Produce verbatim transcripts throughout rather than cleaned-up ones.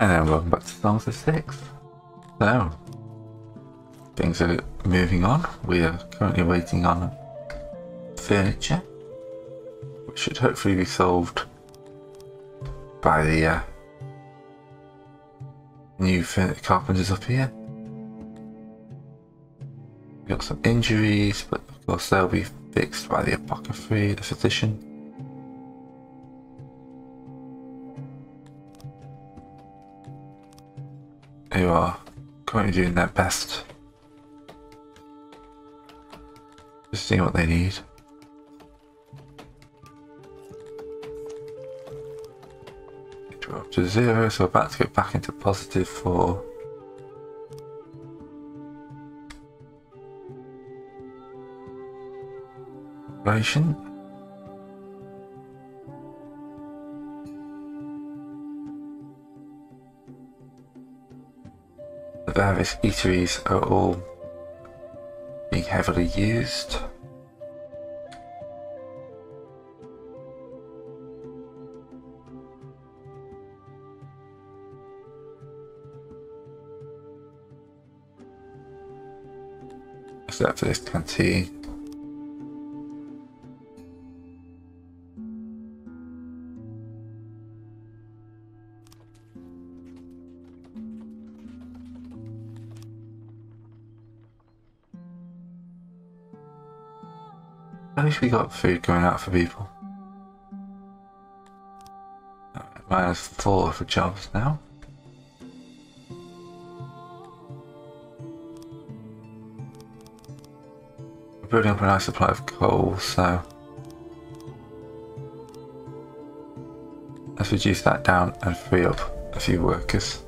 And then welcome back to Songs of Syx. So, things are moving on. We are currently waiting on furniture, which should hopefully be solved by the uh, new carpenters up here. We've got some injuries, but of course they'll be fixed by the apothecary, the physician. Who are currently doing their best. Just seeing what they need. We're up to zero, so we're about to get back into positive for inflation. Various eateries are all being heavily used. Except for this canteen. At least we got food going out for people. Minus four for jobs now. We're building up a nice supply of coal, so let's reduce that down and free up a few workers.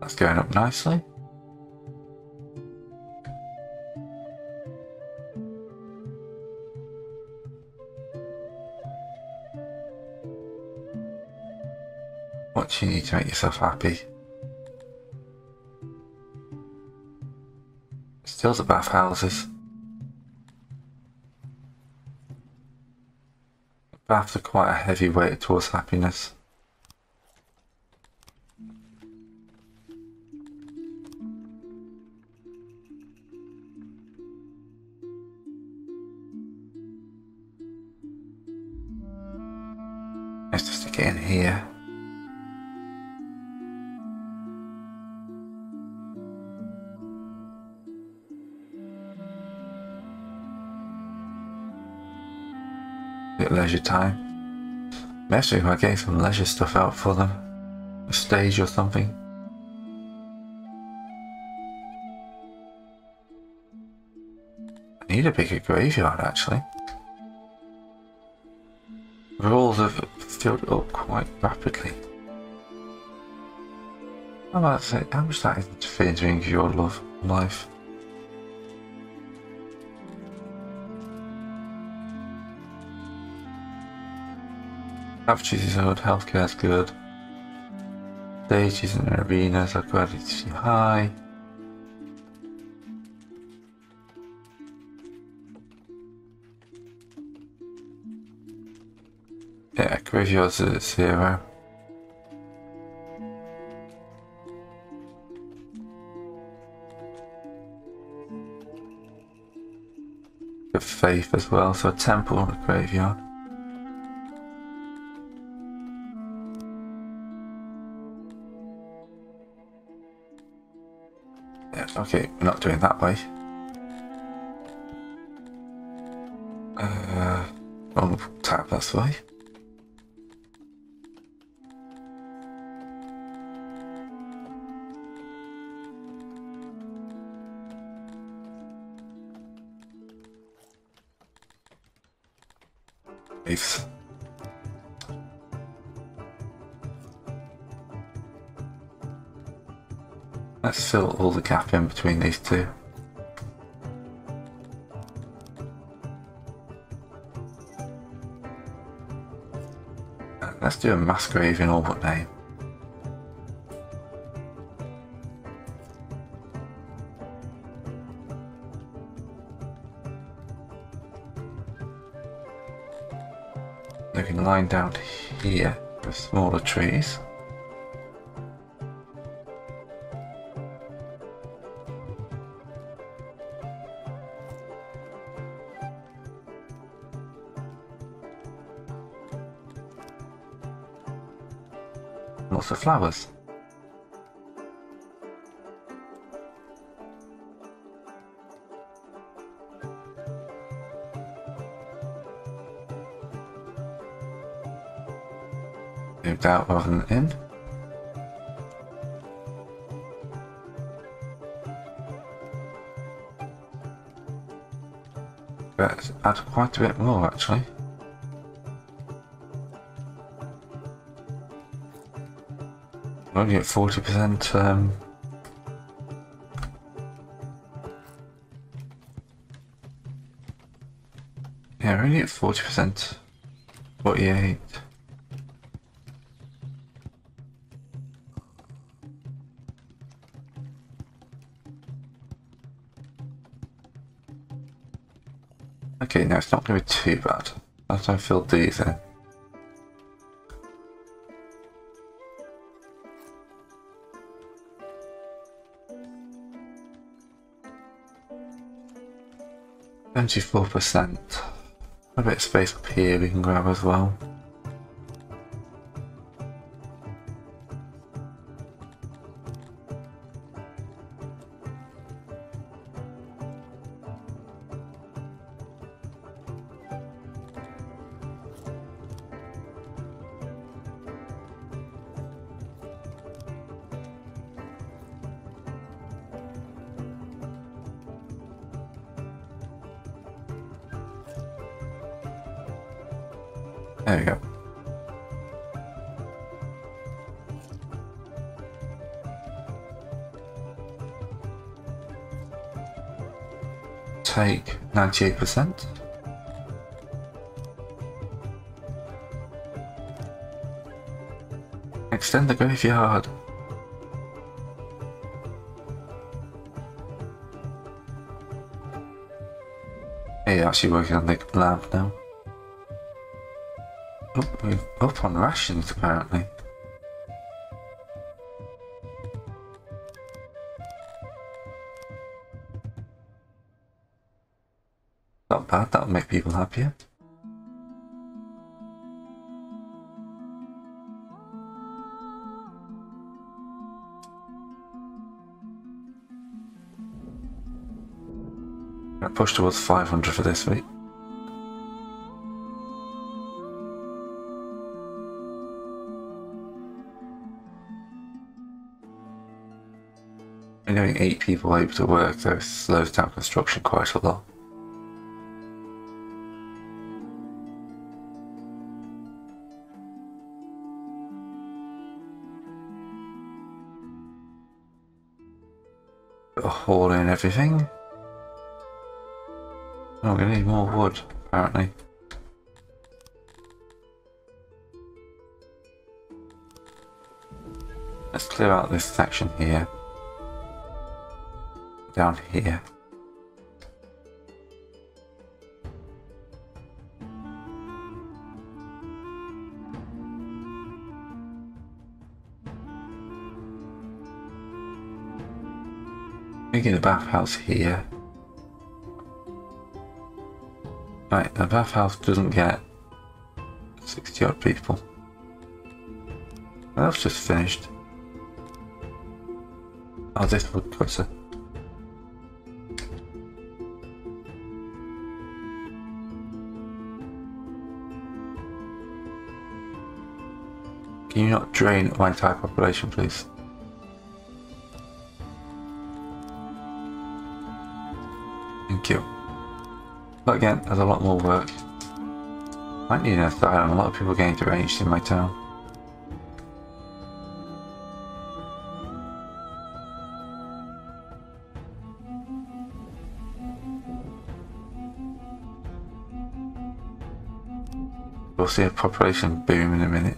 That's going up nicely. What you need to make yourself happy. Still the bathhouses. Baths are quite a heavy weight towards happiness. Let's just stick it in here. Leisure time. Mostly by getting some leisure stuff out for them. A stage or something. I need a bigger graveyard actually. Rules have filled up quite rapidly. I'm about to say, how much that is interfering with your love life? Averages is good, healthcare is good, stages and arenas are gradually high. Yeah, graveyards are at zero. Good faith as well, so a temple and a graveyard. Okay, we're not doing that way. Uh, wrong tab, that's why. Oops. Let's fill all the gap in between these two. And let's do a mass grave in all but name. They can line down here with smaller trees. Lots of flowers. Moved out rather than in. Let's add quite a bit more actually. We're only at forty percent um, yeah, we're only at forty percent, forty-eight. Okay, now it's not going to be too bad. As I filled these in. twenty-four percent. A bit of space up here we can grab as well. There we go. Take ninety-eight percent. Extend the graveyard. Hey, actually working on the lamp now. Up, we're up on rations apparently. Not bad, that'll make people happier. I pushed towards five hundred for this week. Only having eight people able to work though slows down construction quite a lot. Got a hole in everything. Oh, we're gonna need more wood apparently. Let's clear out this section here. Down here. Making a bathhouse here. Right, the bathhouse doesn't get sixty odd people. That's just finished. Oh, this wood cutter. Can you not drain my entire population, please? Thank you. But again, there's a lot more work. I need an asylum. A lot of people are getting deranged in my town. We'll see a population boom in a minute.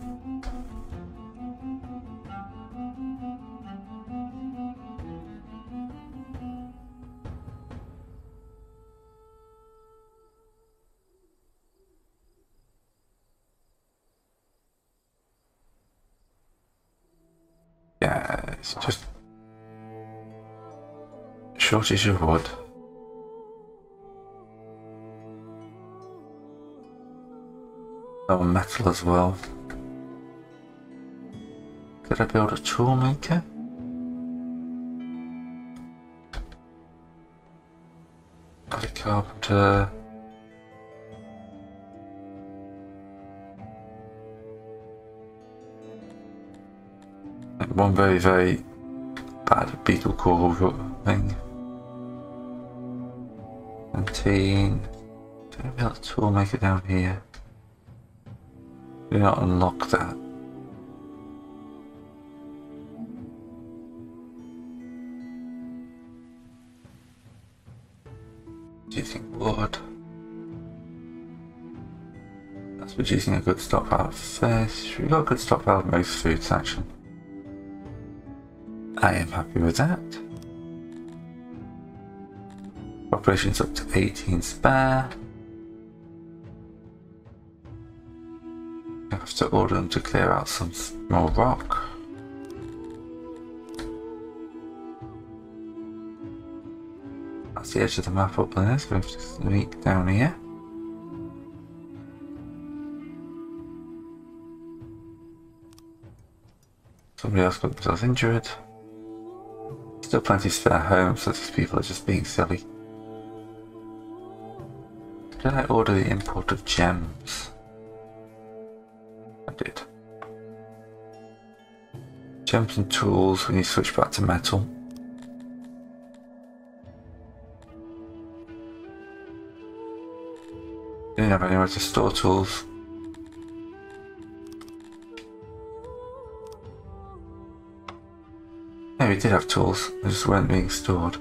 Yeah, it's just shortage of wood. Oh, metal as well. Could I build a tool maker? Got a carpenter. One very, very bad beetle core thing. Seventeen. Don't have that tool maker down here. Do not unlock that. Do you think wood? That's producing a good stockpile of fish. We've got a good stockpile of most food section. I am happy with that. Operations up to eighteen spare. I have to order them to clear out some more rock. That's the edge of the map up there, so we have to sneak down here. Somebody else got themselves injured. Still plenty of spare homes, so these people are just being silly. Did I order the import of gems? I did. Gems and tools, we need to switch back to metal. Didn't have anywhere to store tools. Yeah, we did have tools, they just weren't being stored.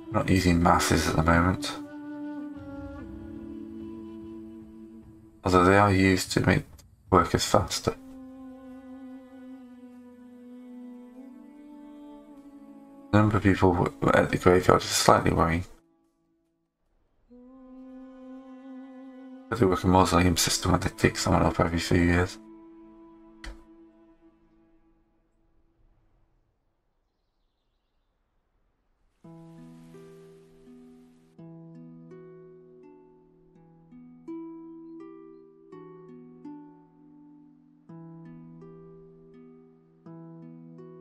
I'm not using masses at the moment. Although they are used to make workers faster. The number of people at the graveyard is slightly worrying. They work a mausoleum system where they dig someone up every few years.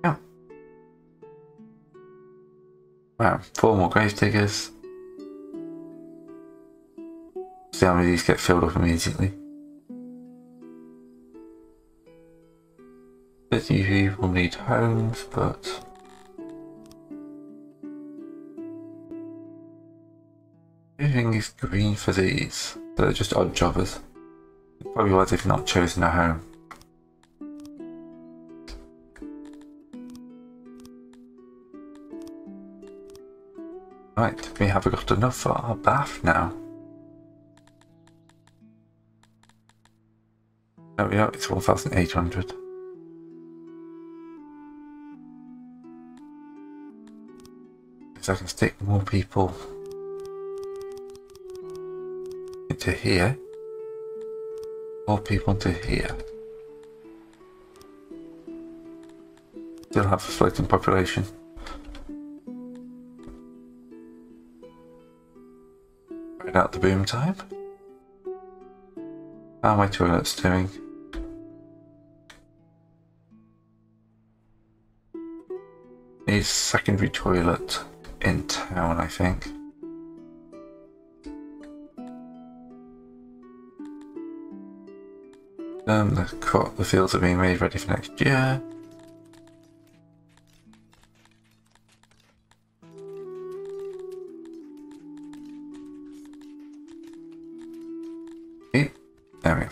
Yeah. Wow, four more grave diggers. See how many of these get filled up immediately. thirty people need homes, but everything is green for these. They're just odd jobbers. Probably why they've not chosen a home. Right, we have got enough for our bath now. There we are, it's one thousand eight hundred. If I can stick more people into here, more people into here. Still have a floating population. Right out the boom time. How are my toilets doing? Need a secondary toilet in town, I think. Um, the crop, the fields are being made ready for next year. There we go.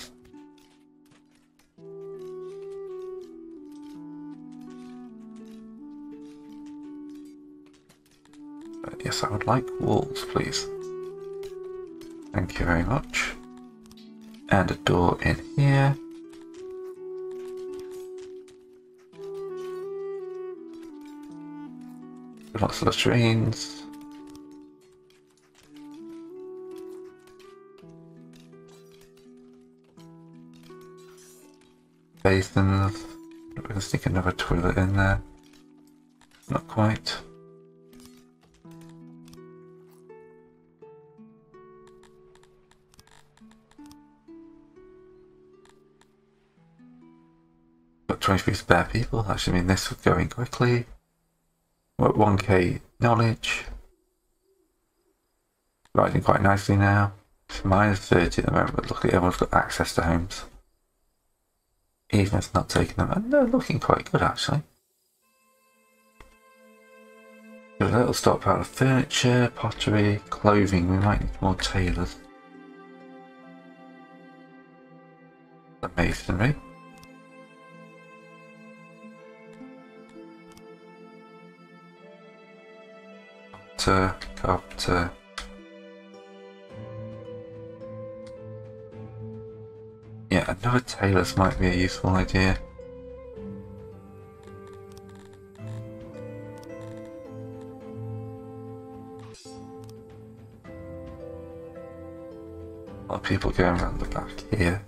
But yes, I would like walls, please. Thank you very much. And a door in here. Lots of latrines. based in another... We're going to stick another toilet in there. Not quite. Got twenty-three spare people. That should mean this was going quickly. We're at one K knowledge. Rising quite nicely now. It's minus thirty at the moment, but luckily everyone's got access to homes. Even if it's not taking them, and they're looking quite good actually. Got a little stockpile of furniture, pottery, clothing. We might need more tailors. The masonry. Carpenter, carpenter. Yeah, another tailor's might be a useful idea. A lot of people going around the back here.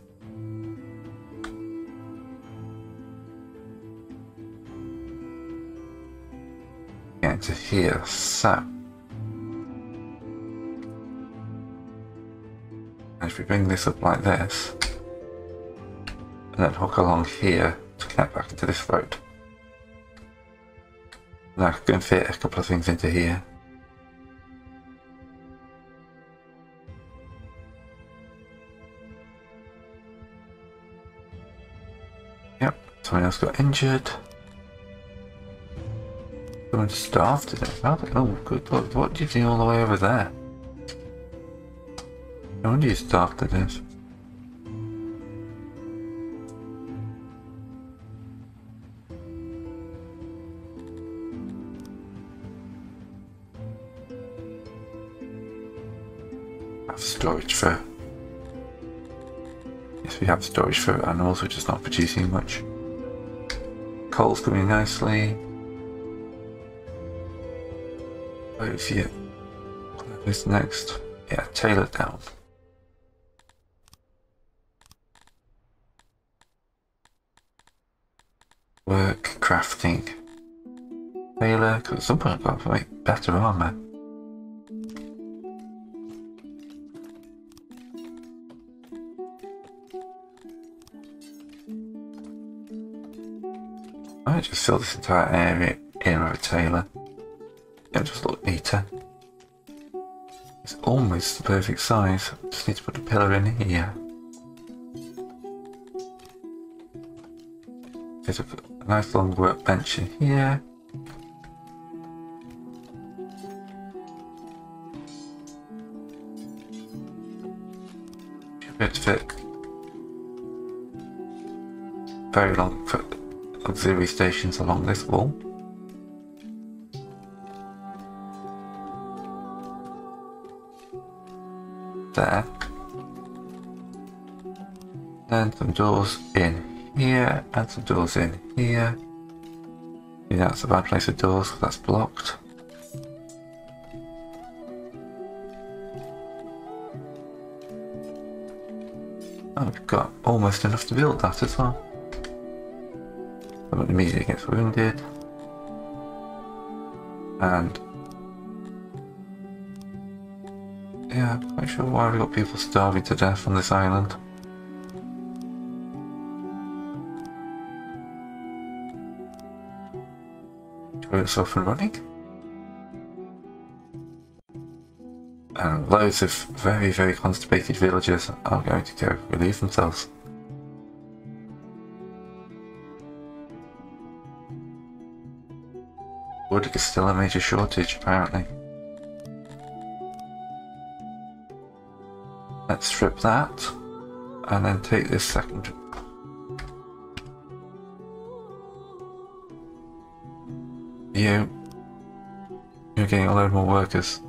Getting to here, so. If we bring this up like this, and then hook along here to connect back into this road. Now I can fit a couple of things into here. Yep, someone else got injured. Someone starved today. Oh, good lord, what do you do all the way over there? No wonder you starved to this. Storage for, yes, we have storage for animals, we're just not producing much. Coal's coming nicely. Oh, yeah. This next, yeah, tailor down. Work, crafting, tailor. Because at some point I've got to make better armor. I might just fill this entire area in with a tailor. It'll just look neater. It's almost the perfect size. Just need to put a pillar in here. There's a nice long workbench in here. Should be able to fit very long foot. Auxiliary stations along this wall. There. And some doors in here, and some doors in here. Yeah, that's a bad place for doors because that's blocked. And we've got almost enough to build that as well. Someone immediately gets wounded, and yeah, I'm not sure why we've got people starving to death on this island. Toilets off and running, and loads of very, very constipated villagers are going to go relieve themselves. Wood is still a major shortage, apparently. Let's strip that, and then take this second. You. You're getting a load more workers.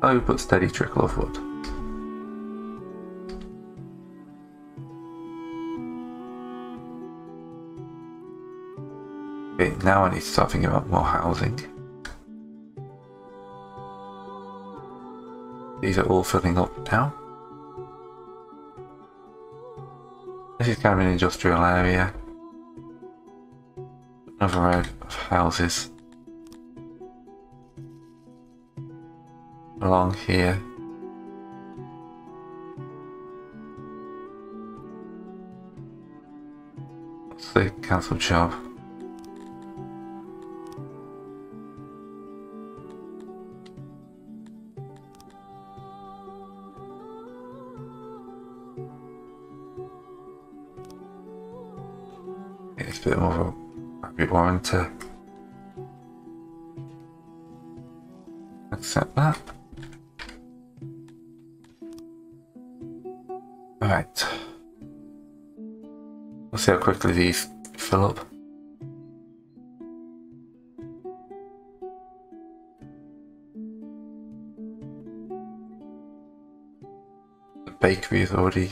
Slow but steady trickle of wood. Now I need to start thinking about more housing. These are all filling up now. This is kind of an industrial area. Another row of houses. Along here. That's the council job. It's a bit more of a rabbit warren to accept that. Alright. We'll see how quickly these fill up. The bakery is already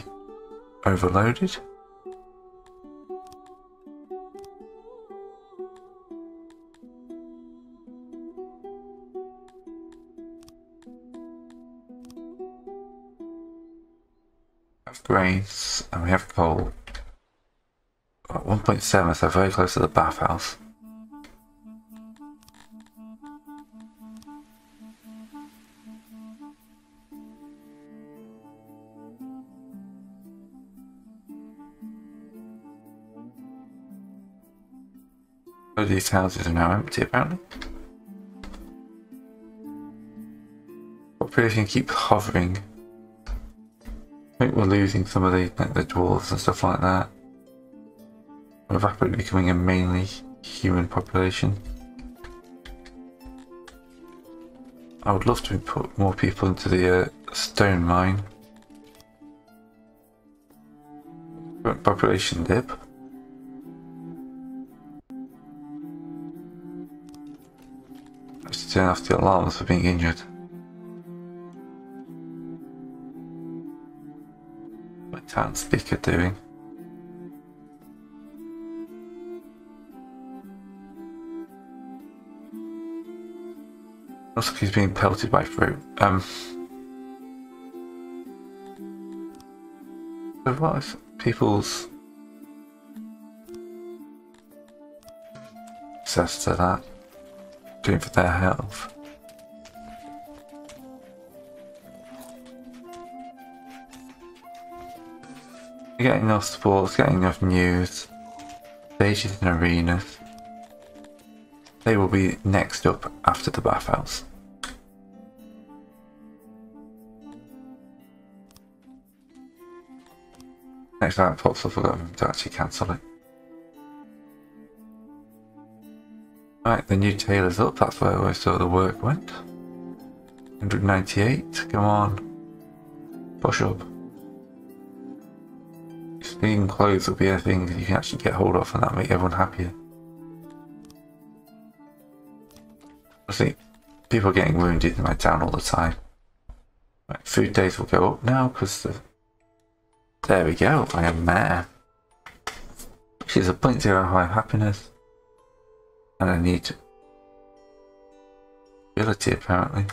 overloaded. Grains, and we have coal. At one point seven, so very close to the bathhouse. So these houses are now empty, apparently. Population keeps hovering. I think we're losing some of the, like, the dwarves and stuff like that. We're rapidly becoming a mainly human population. I would love to put more people into the uh, stone mine. Current population dip. I have to turn off the alarms for being injured. Town speaker doing. Looks like he's being pelted by fruit. Um. So what is people's access to that doing for their health? Getting enough sports, getting enough news, stages and arenas. They will be next up after the bathhouse. Next time it pops up, I forgot to actually cancel it. Right, the new tailor's up, that's where we saw the work went. one hundred ninety-eight, come on, push up. Clean clothes will be a thing that you can actually get hold of, and that'll make everyone happier. I see people are getting wounded in my town all the time. Right, food days will go up now because the... There we go, I am there. She's a zero point zero five happiness. And I need ability apparently.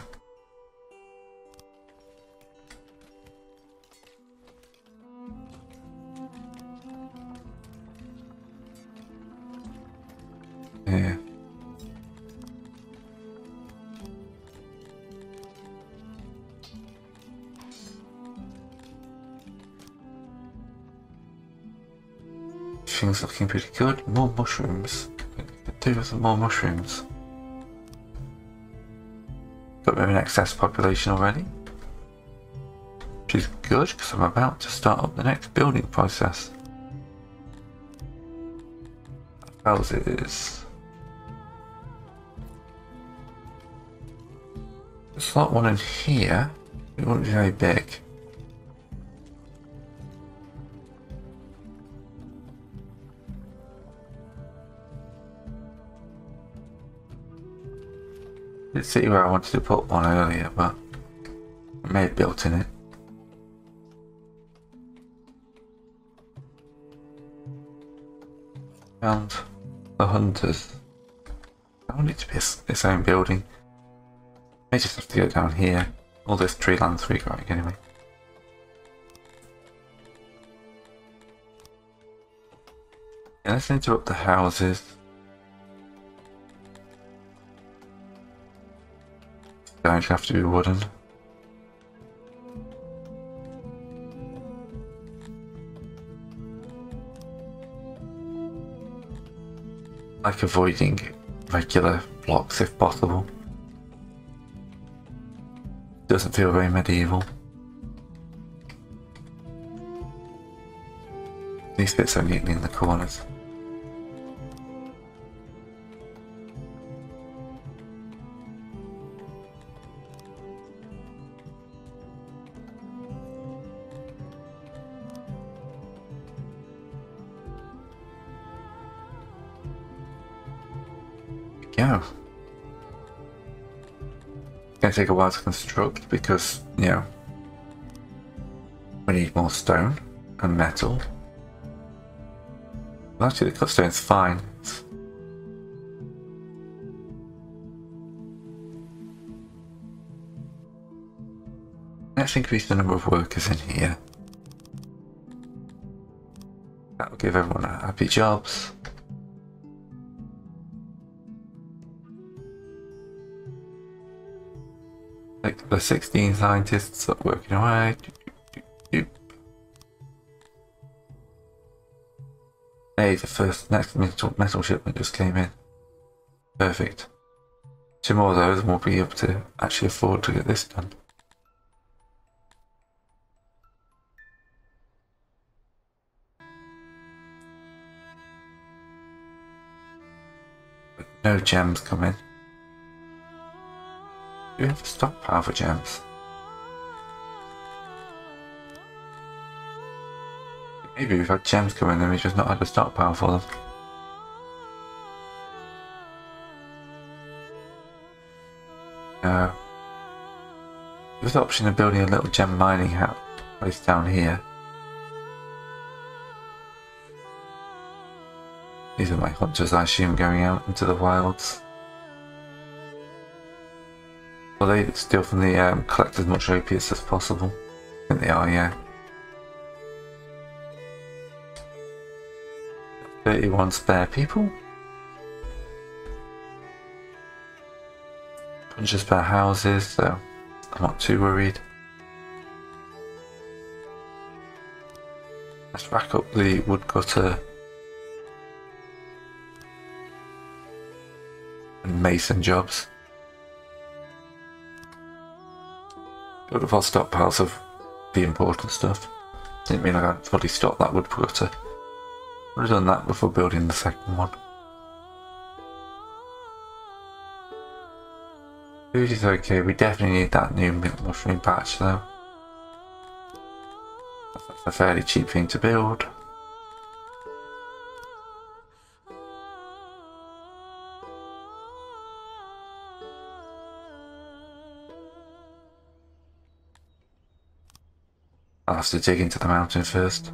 Yeah. Things looking pretty good. More mushrooms. Could do with some more mushrooms. Got rid of an excess population already. Which is good because I'm about to start up the next building process. Houses. Slot one in here, it won't be very big. Let's see where I wanted to put one earlier, but I may have built in it. And the hunters. I want it to be its own building. I just have to go down here. All those tree lands we got anyway. Yeah, let's interrupt the houses. Don't have to be wooden. Like avoiding regular blocks if possible. Doesn't feel very medieval. These bits are neatly in the corners. Yeah. It's going to take a while to construct because, you know, we need more stone and metal. Well, actually, the cut stone's fine. It's... Let's increase the number of workers in here. That'll give everyone happy jobs. Like the sixteen scientists that are working away. Hey, the first next metal, metal shipment just came in. Perfect. Two more of those and we'll be able to actually afford to get this done. But no gems come in. Do we have a stockpile for gems? Maybe we've had gems come in and we've just not had a stockpile for them. No. There's the option of building a little gem mining house place down here. These are my hunters, I assume, going out into the wilds. Well, they steal from the um, collect as much opiates as possible. I think they are, yeah. thirty-one spare people. Bunch of spare houses, so I'm not too worried. Let's rack up the woodcutter and mason jobs. Build up our stockpiles of the important stuff. Didn't mean I could fully stop that woodcutter. I would have done that before building the second one. Food is okay, we definitely need that new milk mushroom patch though. That's a fairly cheap thing to build. I'll have to dig into the mountain first.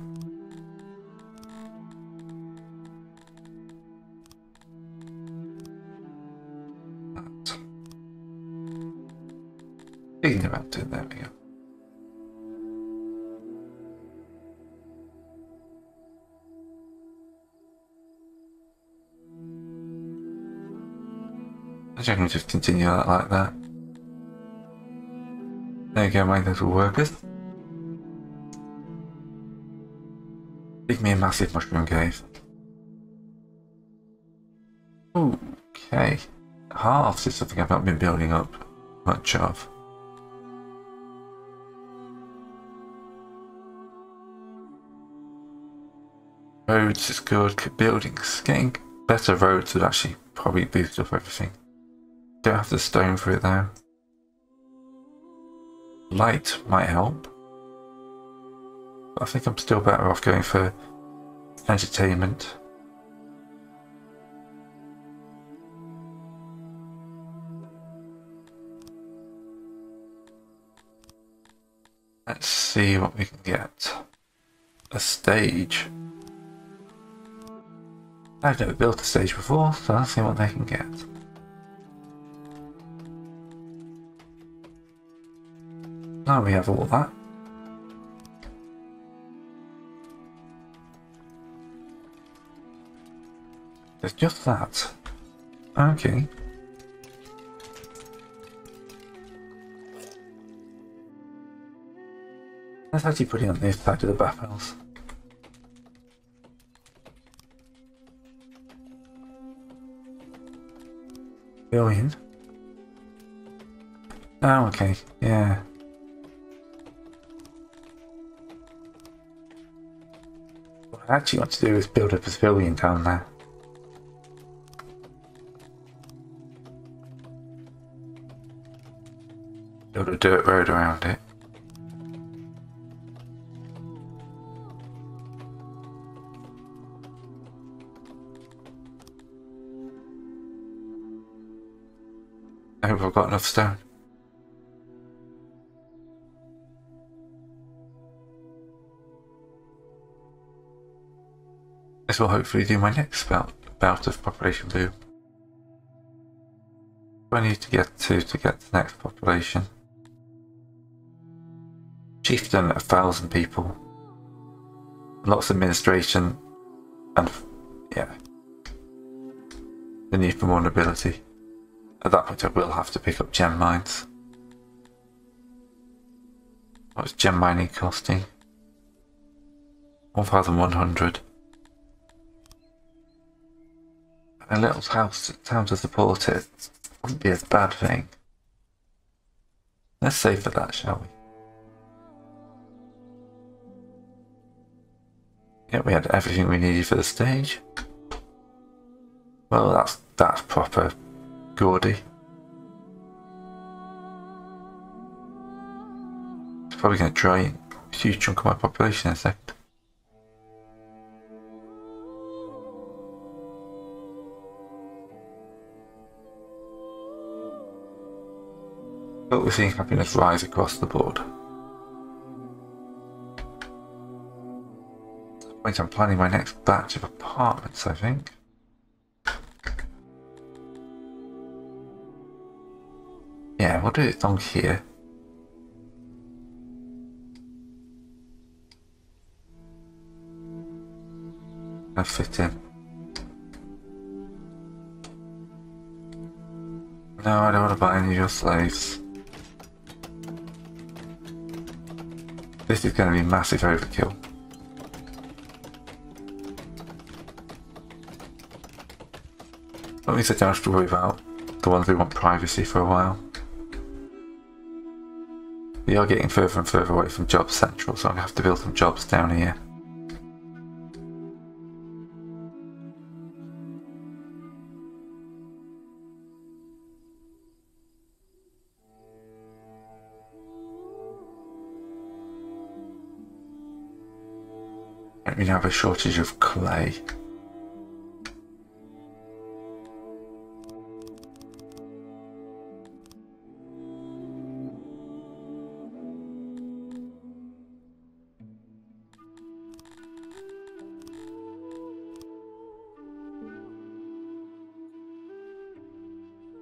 Digging the mountain, there we go. I think we just continue that like that. There you go, my little workers. Give me a massive mushroom cave. Okay. Halves is something I've not been building up much of. Roads is good, buildings. Getting better roads would actually probably boost up everything. Don't have the stone for it though. Light might help. I think I'm still better off going for entertainment. Let's see what we can get. A stage. I've never built a stage before, so let's see what they can get. now we have all that. It's just that. Okay. Let's actually put it on this side of the bathhouse. Go in. Oh, okay. Yeah. What I actually want to do is build a pavilion down there. Build a dirt road around it. I hope I've got enough stone. This will hopefully do my next bout, bout of population boom. What do I need to get to to get to the next population? Chieftain, a thousand people. Lots of administration and, yeah. The need for more nobility. At that point I will have to pick up gem mines. What's gem mining costing? one thousand one hundred. A little house town to support it wouldn't be a bad thing. Let's save for that, shall we? Yeah, we had everything we needed for the stage. Well, that's that's proper gaudy. It's probably going to dry a huge chunk of my population in a second. But we're seeing happiness rise across the board. Wait, I'm planning my next batch of apartments, I think. Yeah, we'll do it along here. I'll fit in. No, I don't want to buy any of your slaves. This is going to be massive overkill. That means I don't have to worry about the ones who want privacy for a while. We are getting further and further away from Job Central, so I'm going to have to build some jobs down here. We now have a shortage of clay.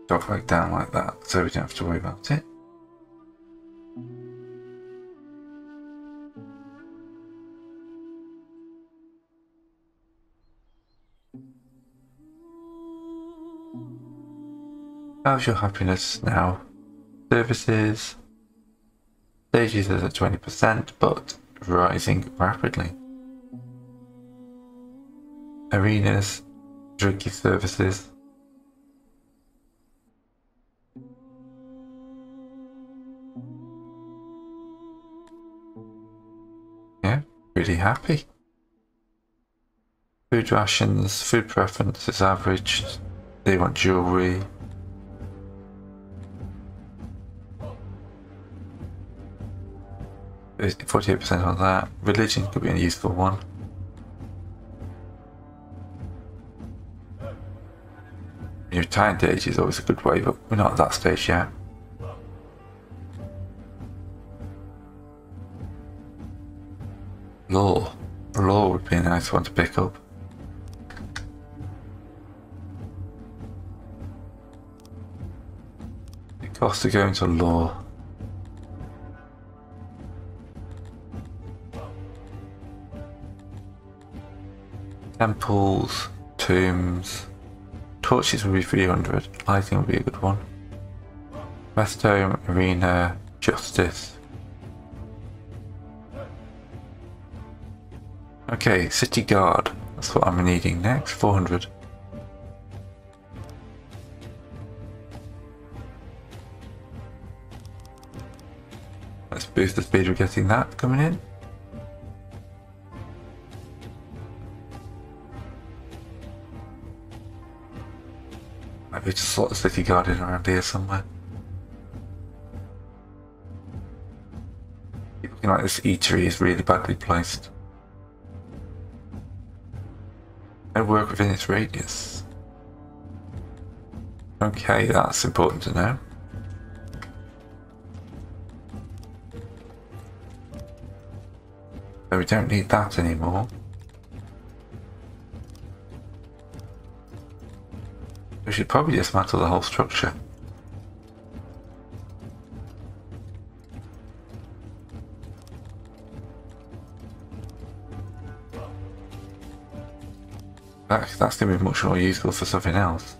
Drop right down like that, so we don't have to worry about it. How's your happiness now? Services. Stages is at twenty percent, but rising rapidly. Arenas, drinking services. Yeah, really happy. Food rations, food preference is average. They want jewellery. forty-eight percent on that. Religion could be a useful one. Your time age is always a good way, but we're not at that stage yet. Law. Law would be a nice one to pick up. It costs to go into law. Temples, tombs. Torches will be three hundred. Lighting will be a good one. Rest home, arena, justice. Okay, city guard. That's what I'm needing next. four hundred. Let's boost the speed of getting that coming in. Maybe just slot the city guard in around here somewhere. Keep looking like this eatery is really badly placed. No work within its radius. Okay, that's important to know. So we don't need that anymore. We should probably dismantle the whole structure. That, that's going to be much more useful for something else.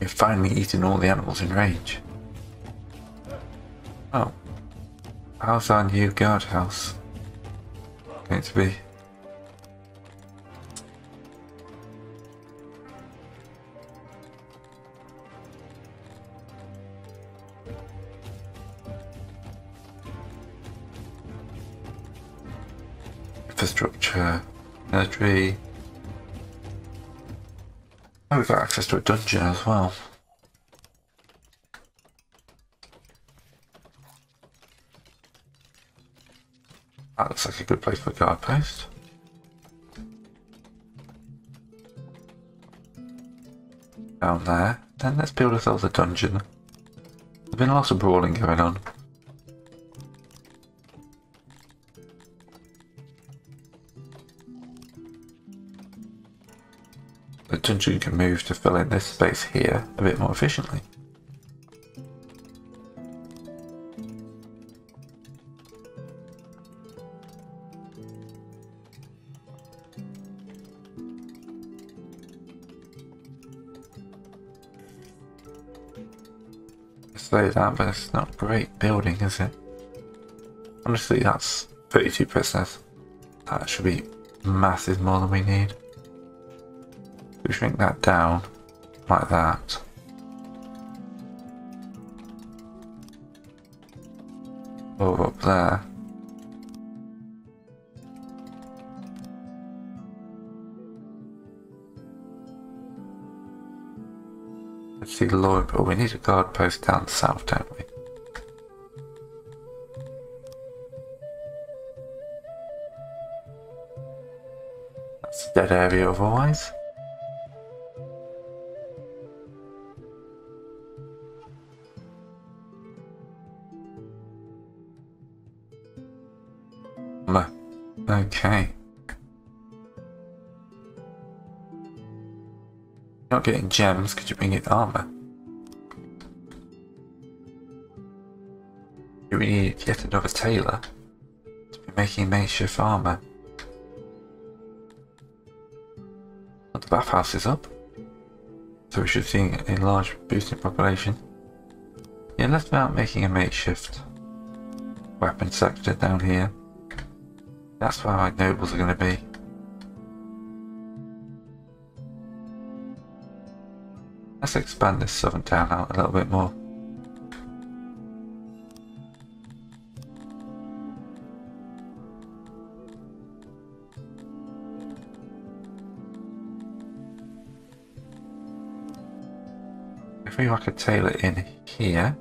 You've finally eaten all the animals in rage. Oh. How's our new guardhouse going to be? Infrastructure, nursery. Oh, we've got access to a dungeon as well. That looks like a good place for a guard post. Down there. Then let's build ourselves a dungeon. There's been a lot of brawling going on. The dungeon can move to fill in this space here a bit more efficiently. Slow down, but it's not great building, is it? Honestly, that's thirty-two prisoners. That should be masses more than we need. We shrink that down like that. Over up there. Let's see the lord, but we need a guard post down south, don't we? That's a dead area otherwise. Okay. Not getting gems, could you bring in armor? Do we need yet another tailor to be making makeshift armor? But the bathhouse is up, so we should see an enlarged boosting population. Yeah, let's start making a makeshift weapon sector down here. That's where my nobles are going to be. Let's expand this southern town out a little bit more. If we whack a tailor in here.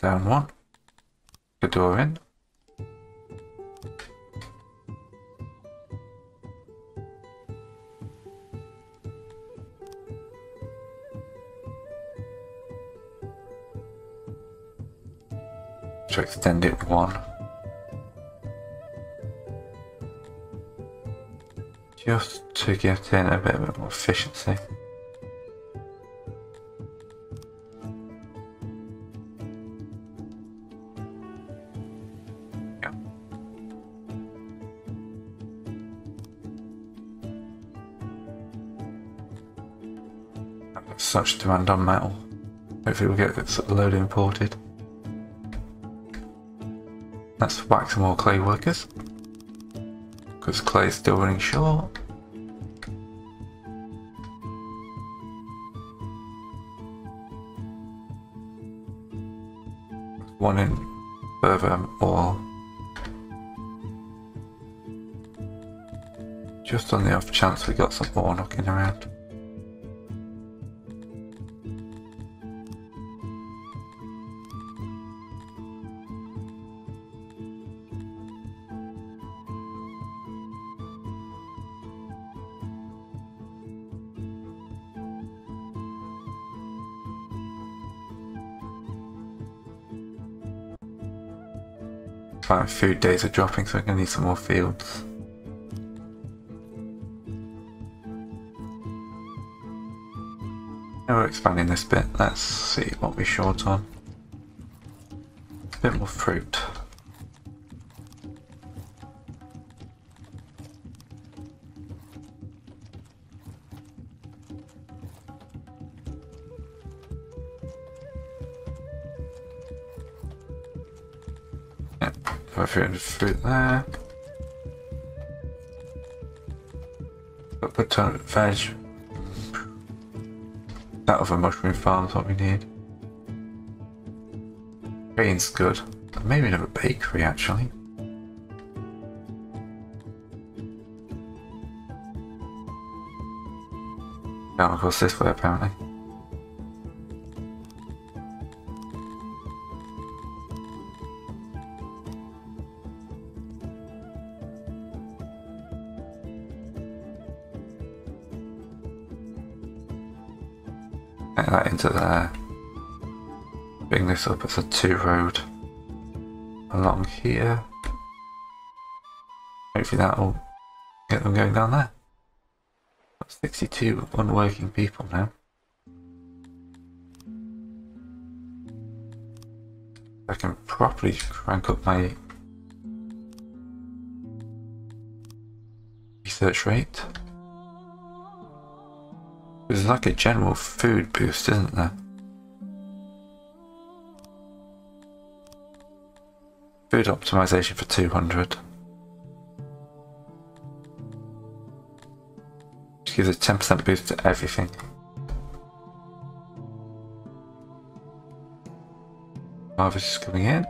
Down one, the door in. To extend it one, just to get in a bit more efficiency. such demand on metal. Hopefully we'll get a load imported. Let's whack some more clay workers, because clay is still running short. One in further wall. Just on the off chance we got some more knocking around. My food days are dropping, so I'm going to need some more fields. Now we're expanding this bit. Let's see what we're short on. A bit more fruit. three hundred fruit there. Got a ton of veg. That other mushroom farm's what we need. Grain's good. Maybe another bakery actually. Down across this way apparently. That into there. Bring this up as a two road along here. Hopefully that'll get them going down there. Got sixty-two unworking people now. I can properly crank up my research rate. There's like a general food boost, isn't there? Food optimization for two hundred. Which gives a ten percent boost to everything. Harvest is coming in.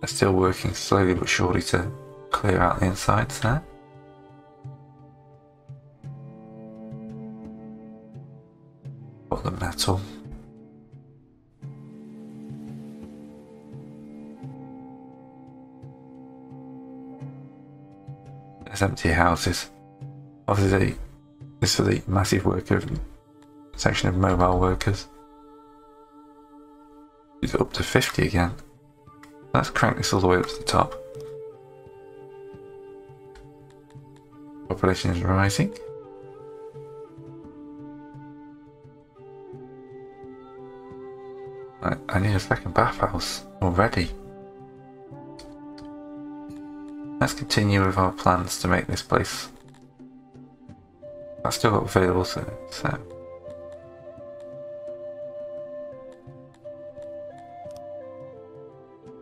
They're still working slowly but surely to clear out the insides there. The metal. There's empty houses. Obviously, this is for the massive worker section of mobile workers. It's up to fifty again. Let's crank this all the way up to the top. Population is rising. I need a second bathhouse already. Let's continue with our plans to make this place. That's still got available, so. so.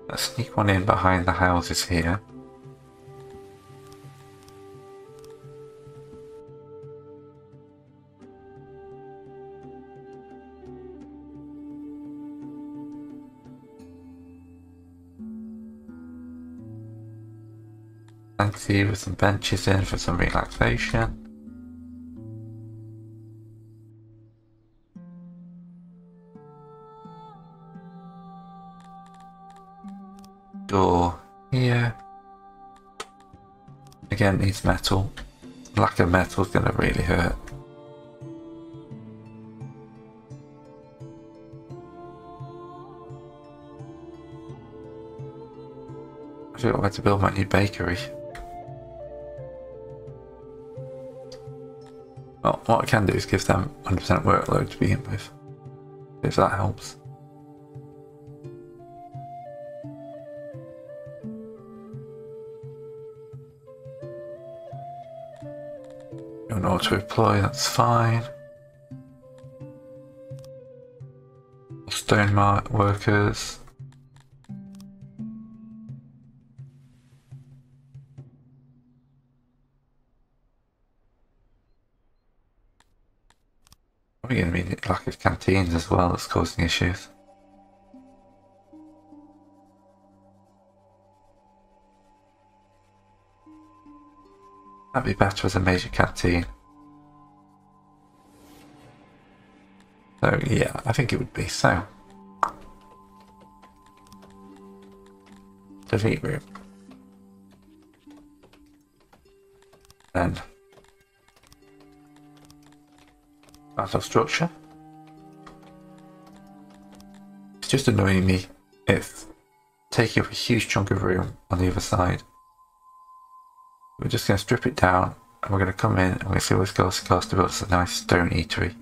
Let's sneak one in behind the houses here. With some benches in for some relaxation. Door here. Again, needs metal. Lack of metal is going to really hurt. I don't know where to build my new bakery. Well, what I can do is give them one hundred percent workload to begin with, if that helps. an auto-reply, that's fine. Stone mart workers. Probably an immediate lack of canteens as well that's causing issues. That'd be better as a major canteen. So yeah, I think it would be so. Delete room. Then battle structure. It's just annoying me if taking up a huge chunk of room on the other side. We're just going to strip it down and we're going to come in and we're going to see what's going to build us a nice stone eatery.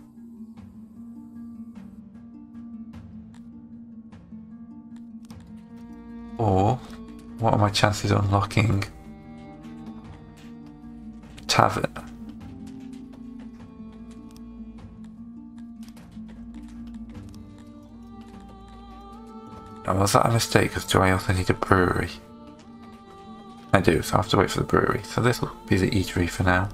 Or, what are my chances of unlocking tavern? Now, was that a mistake? Because do I also need a brewery? I do, so I have to wait for the brewery. So this will be the eatery for now.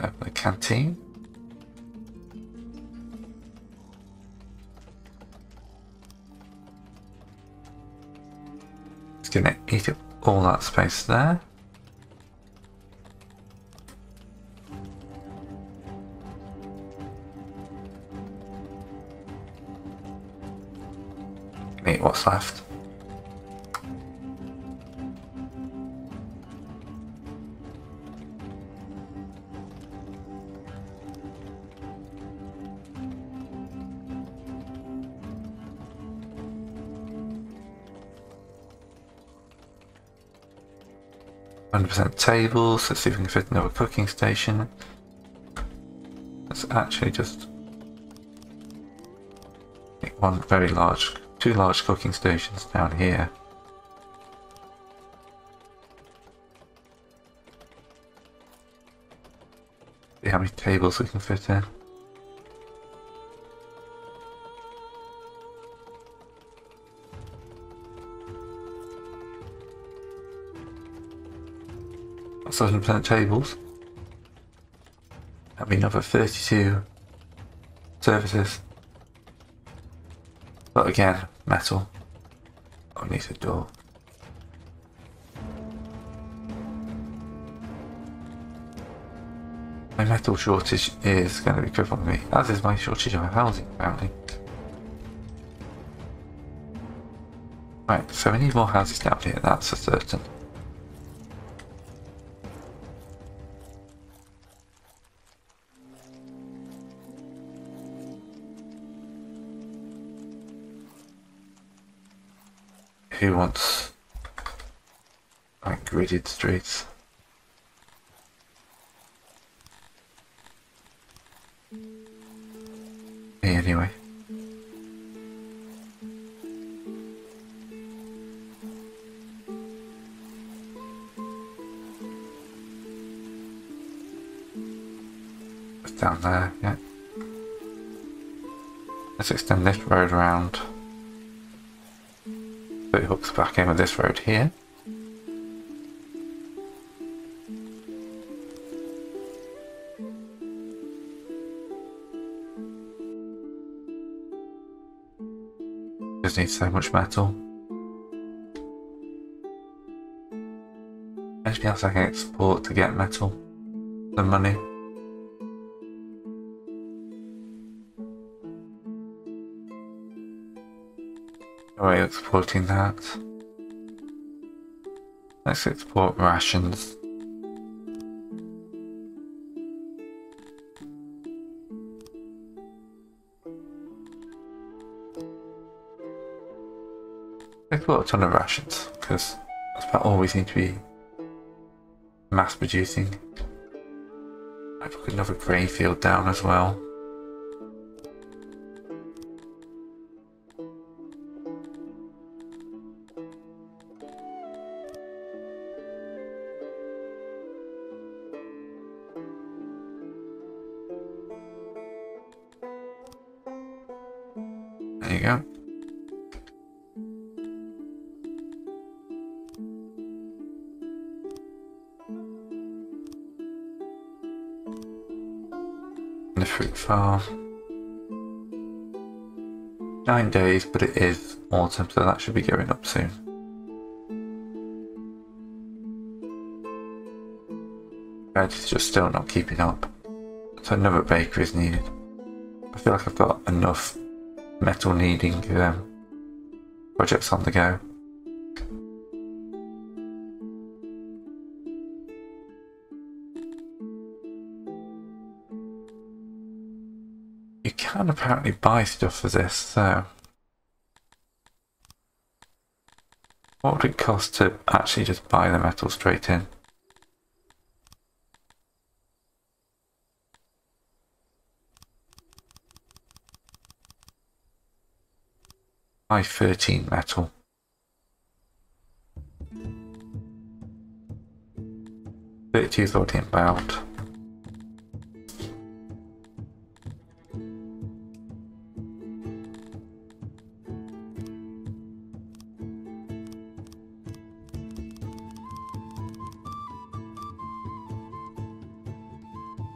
So, the canteen. It's going to eat up all that space there. What's left. one hundred percent tables, let's see if we can fit another cooking station. Let's actually just make one very large Two large cooking stations down here. See how many tables we can fit in. That's one hundred percent tables. That'd be another thirty-two services. But again, metal. I need a door. My metal shortage is going to be crippling me, as is my shortage of housing, apparently. Right, so we need more houses down here, that's for certain. Who wants like gridded streets? Me anyway. It's down there, yeah. Let's extend this road around. It hooks back in with this road here. Just need so much metal. Anything else I can export to get metal? The money. Alright, exporting that. Let's export rations. Export a ton of rations, because that's about all we seem to be mass producing. I've got another grain field down as well. There you go. The fruit farm. Nine days, but it is autumn, so that should be going up soon. Bread is just still not keeping up, so another bakery is needed. I feel like I've got enough metal kneading um, projects on the go. You can apparently buy stuff for this, so what would it cost to actually just buy the metal straight in? Buy thirteen metal. thirty is already inbound.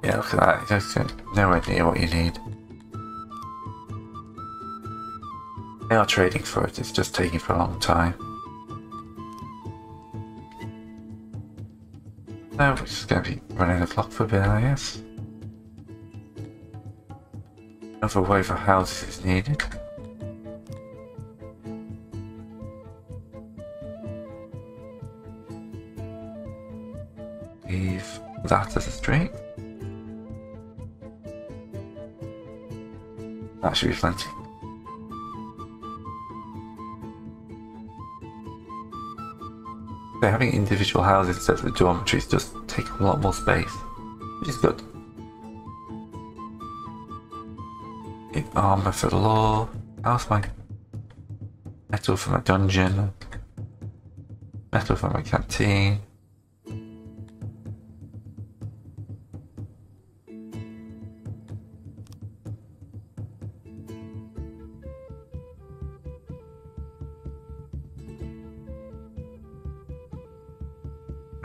Yeah, look at that, it's no idea what you need. They are trading for it, it's just taking for a long time. Now we're just going to be running the clock for a bit, I guess. Another wave of houses is needed. Leave that as a street. That should be plenty. So having individual houses instead of the dormitories does take a lot more space, which is good. Get armor for the law. How's my metal for my dungeon? Metal for my canteen.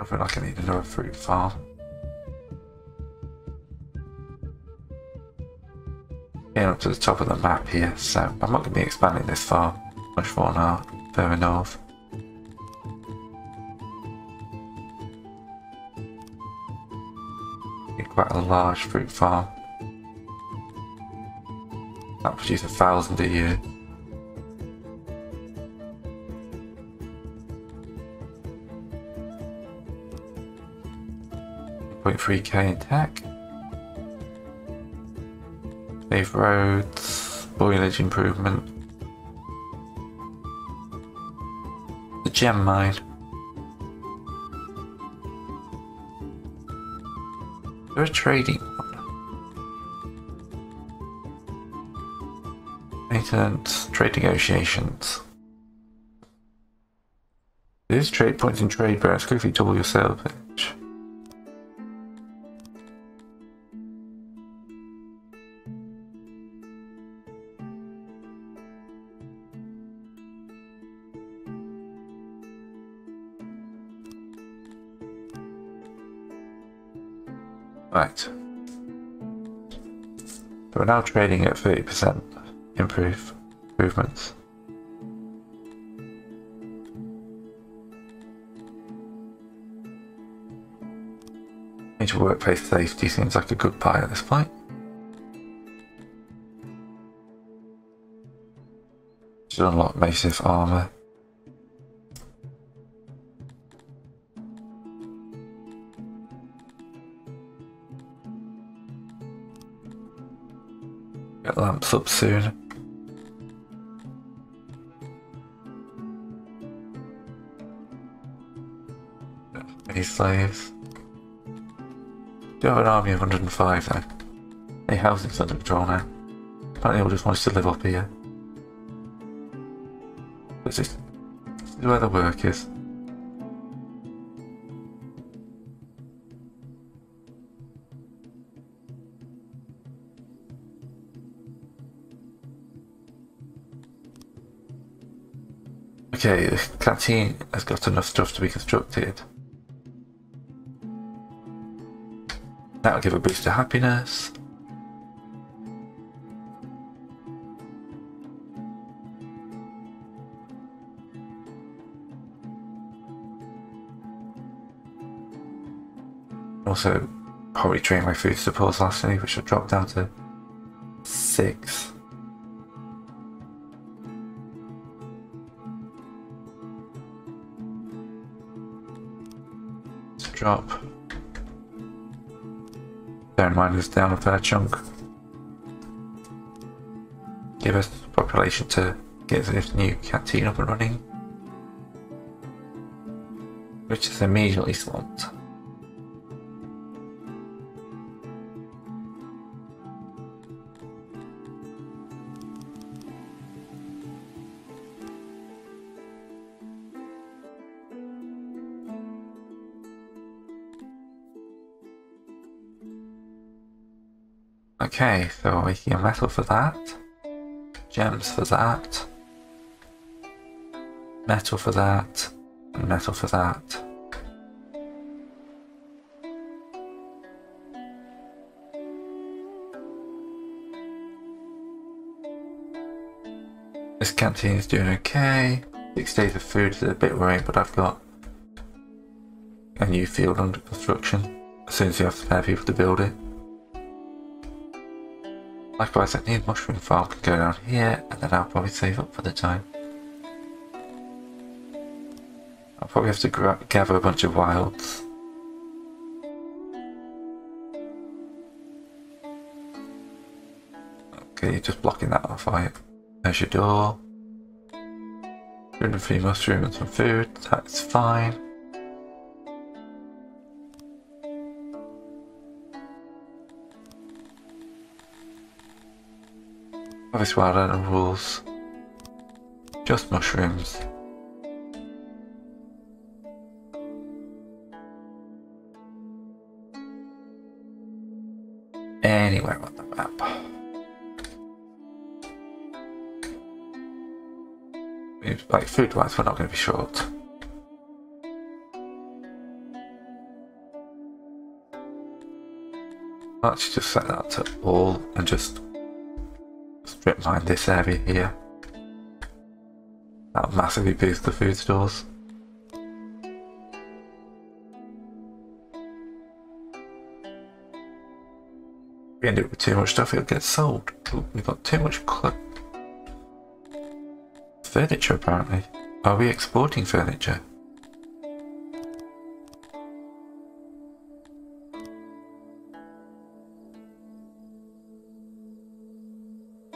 I feel like I need another fruit farm. Getting up to the top of the map here, so I'm not going to be expanding this far, much far now, further north. Get quite a large fruit farm. That produces a thousand a year. three K in tech. Pave roads, boilage improvement. The gem mine. Is there a trading one? Maintenance, trade negotiations. These trade points in trade barracks quickly double your sales pitch. Right. So we're now trading at thirty percent improve improvements. Need to workplace safety, seems like a good buy at this point. Should unlock massive armor. Lamps up soon. Many slaves. Do have an army of one hundred and five then. Hey, housing's under control now. Apparently, all just wants to live up here. This is, this is where the work is. Okay, the canteen has got enough stuff to be constructed. That'll give a boost to happiness. Also, probably treat my food supplies lastly, which will drop down to six. Let's drop. Don't mind us down a fair chunk. Give us population to get this new canteen up and running, which is immediately swamped. Okay, so we can get metal for that, gems for that, metal for that, and metal for that. This canteen is doing okay. Six days of food is a bit worrying, but I've got a new field under construction as soon as you have spare people to build it. Likewise, that new mushroom farm can go down here, and then I'll probably save up for the time. I'll probably have to gra gather a bunch of wilds. Okay, just blocking that off, right? There's your door. two hundred three mushroom and some food, that's fine. Harvest wild animals, just mushrooms. Anywhere on the map. Like food wise, we're not going to be short. Let's just set that to all and just strip mine this area here. That'll massively boost the food stores. If we end up with too much stuff, it'll get sold. Ooh, we've got too much cl furniture apparently. Are we exporting furniture?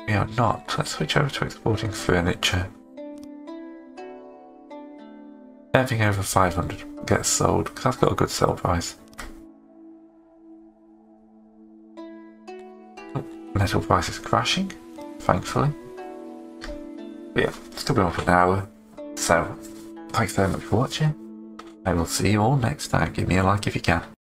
Or not. Let's switch over to exporting furniture. Everything over five hundred gets sold because I've got a good sell price. Oh, metal price is crashing, thankfully. But yeah, it's going to be on for an hour. So, thanks very much for watching. I will see you all next time. Give me a like if you can.